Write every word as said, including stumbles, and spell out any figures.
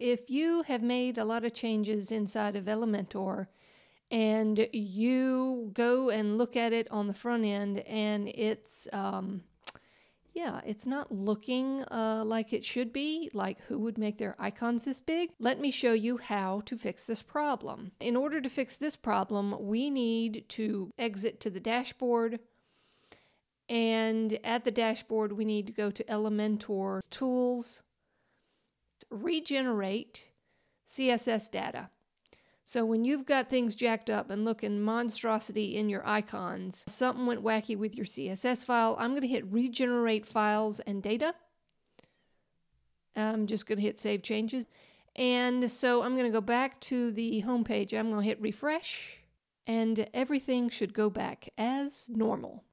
if you have made a lot of changes inside of Elementor and you go and look at it on the front end and it's, um, yeah, it's not looking uh, like it should be, like who would make their icons this big? Let me show you how to fix this problem. In order to fix this problem, we need to exit to the dashboard. And at the dashboard, we need to go to Elementor Tools, Regenerate C S S Data. So when you've got things jacked up and looking monstrosity in your icons, something went wacky with your C S S file, I'm going to hit Regenerate Files and Data. I'm just going to hit Save Changes. And so I'm going to go back to the home page. I'm going to hit Refresh, and everything should go back as normal.